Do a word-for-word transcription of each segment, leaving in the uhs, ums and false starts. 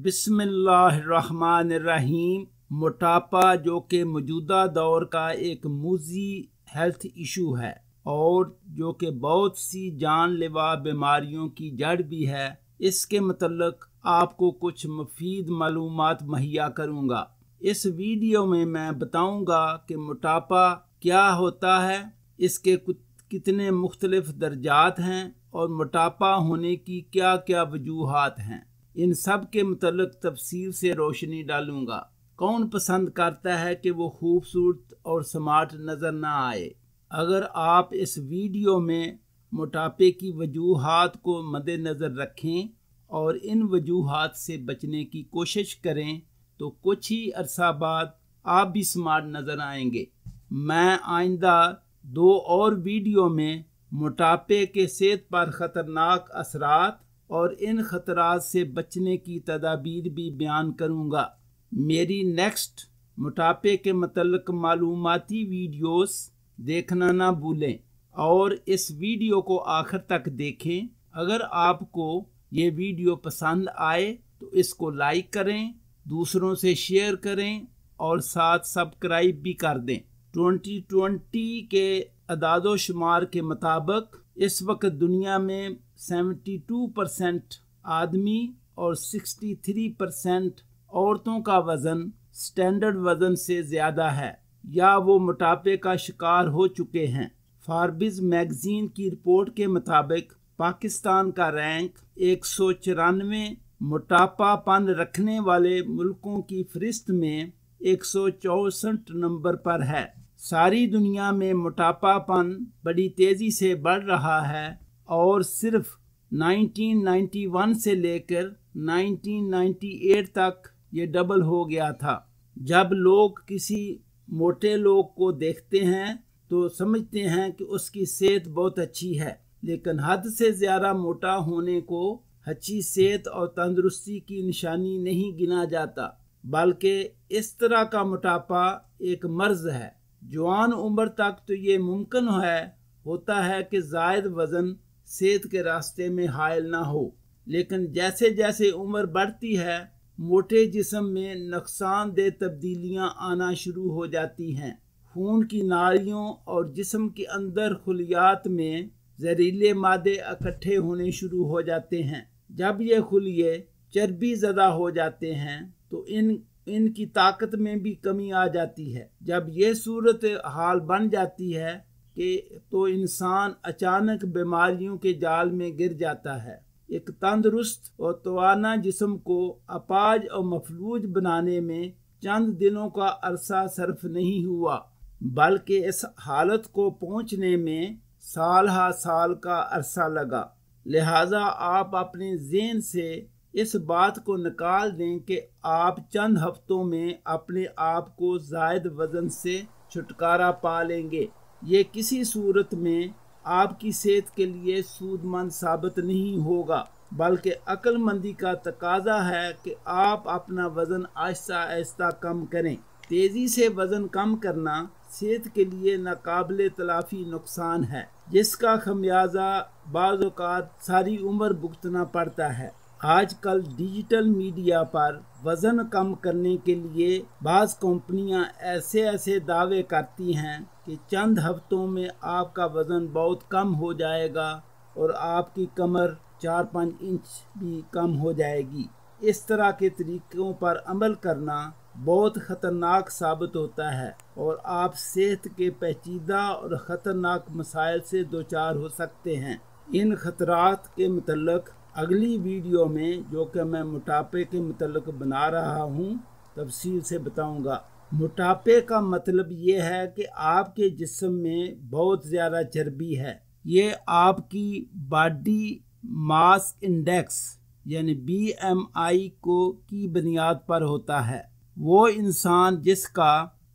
बिस्मिल्लाहिर्रहमानिर्रहीम। मोटापा जो कि मौजूदा दौर का एक मूजी हेल्थ इशू है और जो कि बहुत सी जानलेवा बीमारियों की जड़ भी है, इसके मतलब आपको कुछ मुफीद मालूमात मुहैया करूँगा। इस वीडियो में मैं बताऊँगा कि मोटापा क्या होता है, इसके कितने मुख्तलिफ दर्जात हैं और मोटापा होने की क्या क्या वजूहात हैं। इन सब के मतलब तफसील से रोशनी डालूँगा। कौन पसंद करता है कि वो खूबसूरत और स्मार्ट नज़र ना आए। अगर आप इस वीडियो में मोटापे की वजूहात को मद्देनज़र रखें और इन वजूहात से बचने की कोशिश करें तो कुछ ही अरसा बाद आप भी स्मार्ट नज़र आएंगे। मैं आइंदा दो और वीडियो में मोटापे के सेहत पर ख़तरनाक असरात और इन खतरात से बचने की तदाबीर भी बयान करूँगा। मेरी नेक्स्ट मोटापे के मतलब मालूमाती वीडियोस देखना ना भूलें और इस वीडियो को आखिर तक देखें। अगर आपको ये वीडियो पसंद आए तो इसको लाइक करें, दूसरों से शेयर करें और साथ सब्सक्राइब भी कर दें। बीस बीस के अदादोशुमार के मुताबिक इस वक्त दुनिया में बहत्तर परसेंट आदमी और तिरसठ परसेंट औरतों का वज़न स्टैंडर्ड वज़न से ज़्यादा है या वो मोटापे का शिकार हो चुके हैं। फार्ब्स मैगज़ीन की रिपोर्ट के मुताबिक पाकिस्तान का रैंक एक सौ चौरानवे मोटापापन रखने वाले मुल्कों की फहरिस्त में एक सौ चौंसठ नंबर पर है। सारी दुनिया में मोटापापन बड़ी तेज़ी से बढ़ रहा है और सिर्फ उन्नीस सौ इक्यानवे से लेकर उन्नीस सौ अट्ठानवे तक ये डबल हो गया था। जब लोग किसी मोटे लोग को देखते हैं तो समझते हैं कि उसकी सेहत बहुत अच्छी है, लेकिन हद से ज़्यादा मोटा होने को अच्छी सेहत और तंदुरुस्ती की निशानी नहीं गिना जाता, बल्कि इस तरह का मोटापा एक मर्ज़ है। जवान उम्र तक तो ये मुमकिन है होता है कि ज़ायद वज़न सेहत के रास्ते में हायल ना हो, लेकिन जैसे जैसे उम्र बढ़ती है मोटे जिस्म में नुकसानदेह तब्दीलियां आना शुरू हो जाती हैं। खून की नालियों और जिस्म के अंदर खुलियात में जहरीले मादे इकट्ठे होने शुरू हो जाते हैं। जब ये खुलिये चर्बी ज़्यादा हो जाते हैं तो इन इनकी ताकत में भी कमी आ जाती है। जब ये सूरत हाल बन जाती है कि तो इंसान अचानक बीमारियों के जाल में गिर जाता है। एक तंदुरुस्त और तवाना जिस्म को अपाज और मफलूज बनाने में चंद दिनों का अरसा सर्फ नहीं हुआ, बल्कि इस हालत को पहुंचने में साल हा साल का अरसा लगा। लिहाजा आप अपने ज़हन से इस बात को निकाल दें कि आप चंद हफ्तों में अपने आप को ज़ायद वज़न से छुटकारा पा लेंगे। ये किसी सूरत में आपकी सेहत के लिए सूदमंद साबित नहीं होगा, बल्कि अक्लमंदी का तकाजा है कि आप अपना वज़न आहिस्ता आहिस्ता कम करें। तेज़ी से वज़न कम करना सेहत के लिए नाकाबिले तलाफी नुकसान है, जिसका खमियाजा बाज़ औक़ात सारी उम्र भुगतना पड़ता है। आजकल डिजिटल मीडिया पर वज़न कम करने के लिए बाज़ कंपनियां ऐसे ऐसे दावे करती हैं कि चंद हफ्तों में आपका वज़न बहुत कम हो जाएगा और आपकी कमर चार पाँच इंच भी कम हो जाएगी। इस तरह के तरीक़ों पर अमल करना बहुत ख़तरनाक साबित होता है और आप सेहत के पेचीदा और ख़तरनाक मसाइल से दोचार हो सकते हैं। इन ख़तरात के मतलब अगली वीडियो में, जो कि मैं मोटापे के मतलब बना रहा हूँ, तफसील से बताऊँगा। मोटापे का मतलब ये है कि आपके जिस्म में बहुत ज़्यादा चर्बी है। ये आपकी बॉडी मास इंडेक्स यानी बी एम आई को की बुनियाद पर होता है। वो इंसान जिसका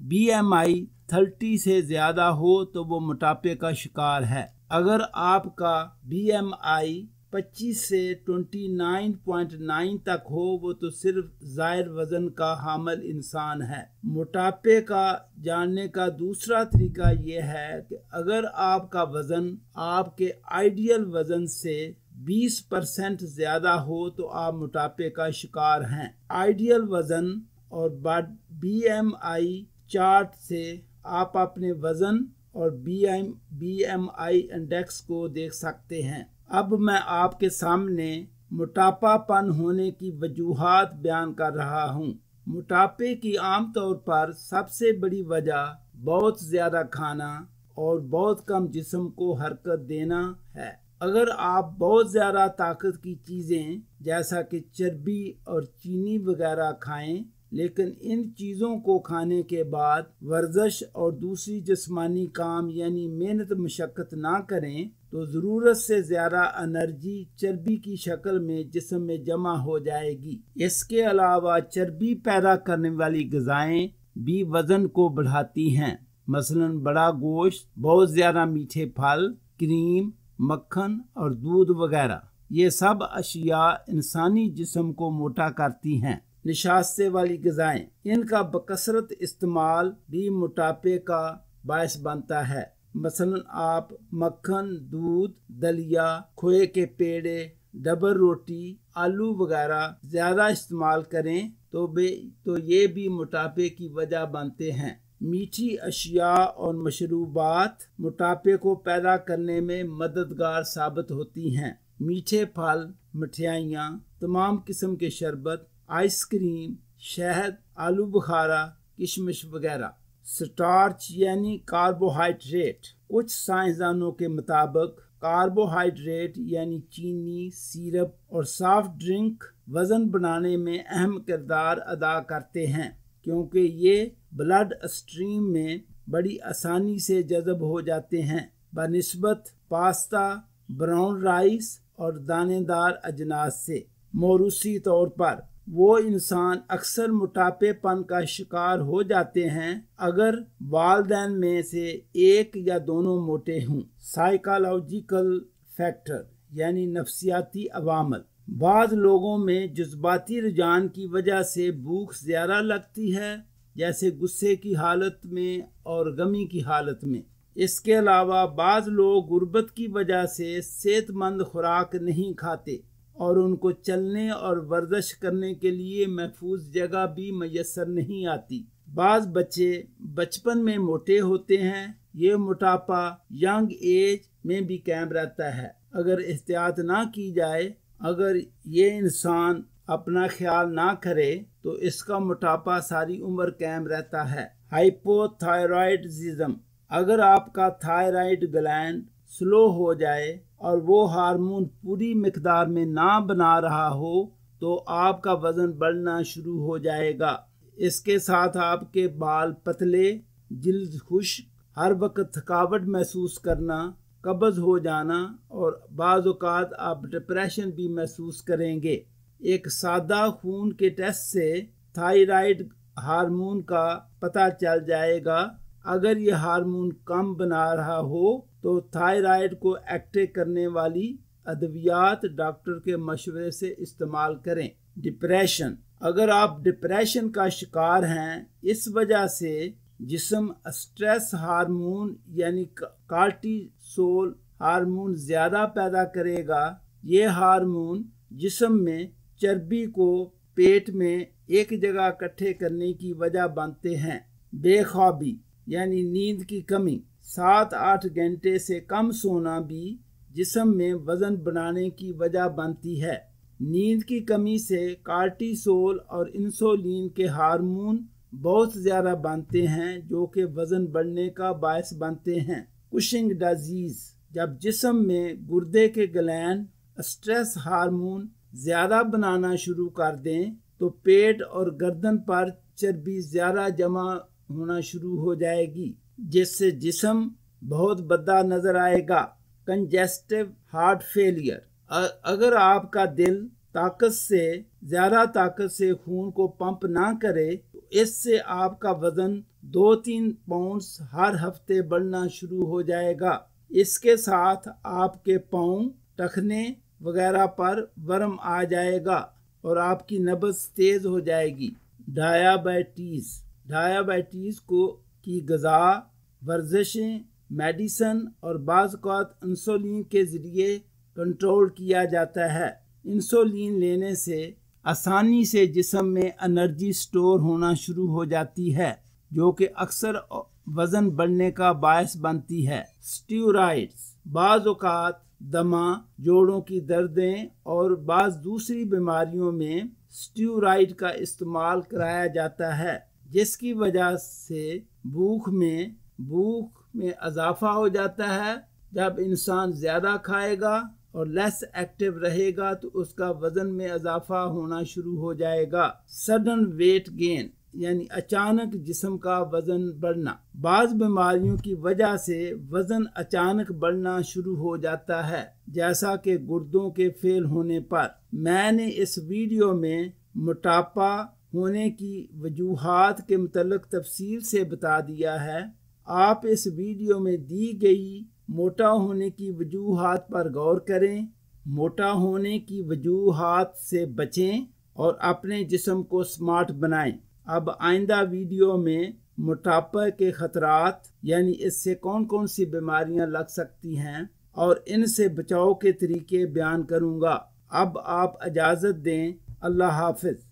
बी एम आई तीस से ज़्यादा हो तो वो मोटापे का शिकार है। अगर आपका बी एम आई पच्चीस से उनतीस पॉइंट नौ तक हो वो तो सिर्फ ज़ाहिर वज़न का हामिल इंसान है। मोटापे का जानने का दूसरा तरीका ये है कि अगर आपका वज़न आपके आइडियल वज़न से बीस परसेंट ज़्यादा हो तो आप मोटापे का शिकार हैं। आइडियल वज़न और बी एम आई चार्ट से आप अपने वज़न और बी एम आई इंडेक्स को देख सकते हैं। अब मैं आपके सामने मोटापापन होने की वजूहात बयान कर रहा हूँ। मोटापे की आमतौर पर सबसे बड़ी वजह बहुत ज़्यादा खाना और बहुत कम जिस्म को हरकत देना है। अगर आप बहुत ज़्यादा ताकत की चीज़ें जैसा कि चर्बी और चीनी वगैरह खाएं, लेकिन इन चीज़ों को खाने के बाद वर्जिश और दूसरी जिस्मानी काम यानी मेहनत मशक्क़त ना करें तो ज़रूरत से ज़्यादा एनर्जी चर्बी की शक्ल में जिस्म में जमा हो जाएगी। इसके अलावा चर्बी पैदा करने वाली ग़िज़ाएँ भी वज़न को बढ़ाती हैं, मसलन बड़ा गोश्त, बहुत ज़्यादा मीठे फल, क्रीम, मक्खन और दूध वगैरह। ये सब अशिया इंसानी जिस्म को मोटा करती हैं। निशास्ते वाली ग़िज़ाएँ, इनका बकसरत इस्तेमाल भी मोटापे का बायस बनता है। मसलन आप मक्खन, दूध, दलिया, खोए के पेड़े, डबल रोटी, आलू वगैरह ज़्यादा इस्तेमाल करें तो बे तो ये भी मोटापे की वजह बनते हैं। मीठी अशिया और मशरूबात मोटापे को पैदा करने में मददगार साबित होती हैं। मीठे फल, मिठाइयाँ, तमाम किस्म के शरबत, आइसक्रीम, शहद, आलू बुखारा, किशमिश वगैरह। स्टार्च यानी कार्बोहाइड्रेट, कुछ साइंसदानों के मुताबिक कार्बोहाइड्रेट यानी चीनी, सिरप और सॉफ्ट ड्रिंक वज़न बढ़ाने में अहम किरदार अदा करते हैं, क्योंकि ये ब्लड स्ट्रीम में बड़ी आसानी से जज़ब हो जाते हैं, बनिस्बत पास्ता, ब्राउन राइस और दानेदार अजनास से। मौरूसी तौर पर वो इंसान अक्सर मोटापेपन का शिकार हो जाते हैं अगर वालदैन में से एक या दोनों मोटे हों। साइकोलॉजिकल फैक्टर यानी नफसियाती अवामल, बाद लोगों में जज्बाती रुझान की वजह से भूख ज़्यादा लगती है, जैसे गुस्से की हालत में और गमी की हालत में। इसके अलावा बाद लोग गुर्बत की वजह से सेहतमंद खुराक नहीं खाते और उनको चलने और वर्जिश करने के लिए महफूज जगह भी मैसर नहीं आती। बाज़ बच्चे बचपन में मोटे होते हैं। ये मोटापा यंग एज में भी कायम रहता है अगर एहतियात ना की जाए। अगर ये इंसान अपना ख्याल ना करे तो इसका मोटापा सारी उम्र कायम रहता है। हाइपोथायराइडिज्म, अगर आपका थायराइड ग्लैंड स्लो हो जाए और वो हार्मोन पूरी मिकदार में ना बना रहा हो तो आपका वज़न बढ़ना शुरू हो जाएगा। इसके साथ आपके बाल पतले, जल्द खुश्क, हर वक्त थकावट महसूस करना, कब्ज़ हो जाना और बाज़ औक़ात आप डिप्रेशन भी महसूस करेंगे। एक सादा खून के टेस्ट से थायराइड हार्मोन का पता चल जाएगा। अगर ये हार्मोन कम बना रहा हो तो थायराइड को एक्टिव करने वाली अद्वियात डॉक्टर के मशवरे से इस्तेमाल करें। डिप्रेशन, अगर आप डिप्रेशन का शिकार हैं, इस वजह से जिस्म स्ट्रेस हार्मोन यानी कार्टिसोल हार्मोन ज़्यादा पैदा करेगा। ये हार्मोन जिस्म में चर्बी को पेट में एक जगह इकट्ठे करने की वजह बनते हैं। बेख्वाबी यानी नींद की कमी, सात आठ घंटे से कम सोना भी जिस्म में वज़न बढ़ाने की वजह बनती है। नींद की कमी से कार्टिसोल और इंसुलिन के हार्मोन बहुत ज़्यादा बनते हैं, जो कि वज़न बढ़ने का बायस बनते हैं। कुशिंग डिजीज़, जब जिस्म में गुर्दे के ग्लैंड स्ट्रेस हार्मोन ज़्यादा बनाना शुरू कर दें तो पेट और गर्दन पर चर्बी ज़्यादा जमा होना शुरू हो जाएगी, जिससे जिस्म बहुत बदा नज़र आएगा। कंजेस्टिव हार्ट फेलियर, अगर आपका दिल ताकत से ज़्यादा ताकत से खून को पंप ना करे तो इससे आपका वज़न दो तीन पाउंड्स हर हफ्ते बढ़ना शुरू हो जाएगा। इसके साथ आपके पाँव, टखने वगैरह पर वर्म आ जाएगा और आपकी नब्ज़ तेज़ हो जाएगी। डायबिटीज़, डायबिटीज़ को की गज़ा, वर्जिशें, मेडिसन और बाज़ औक़ात इंसुलिन के ज़रिए कंट्रोल किया जाता है। इंसुलिन लेने से आसानी से जिस्म में एनर्जी स्टोर होना शुरू हो जाती है, जो कि अक्सर वज़न बढ़ने का बायस बनती है। स्टीरॉइड्स बाज़ औक़ात दमा, जोड़ों की दर्दें और बाज़ दूसरी बीमारियों में स्टीरॉइड का इस्तेमाल कराया जाता है, जिसकी वजह से भूख में भूख में इजाफा हो जाता है। जब इंसान ज़्यादा खाएगा और लेस एक्टिव रहेगा तो उसका वज़न में इजाफा होना शुरू हो जाएगा। सडन वेट गेन यानी अचानक जिस्म का वज़न बढ़ना, बाज़ बीमारियों की वजह से वज़न अचानक बढ़ना शुरू हो जाता है, जैसा कि गुर्दों के फेल होने पर। मैंने इस वीडियो में मोटापा होने की वजूहात के मतलब तफसील से बता दिया है। आप इस वीडियो में दी गई मोटा होने की वजूहात पर गौर करें, मोटा होने की वजूहात से बचें और अपने जिस्म को स्मार्ट बनाएं। अब आइंदा वीडियो में मोटापा के ख़तरात यानी इससे कौन कौन सी बीमारियां लग सकती हैं और इनसे बचाव के तरीके बयान करूंगा। अब आप इजाज़त दें। अल्लाह हाफिज़।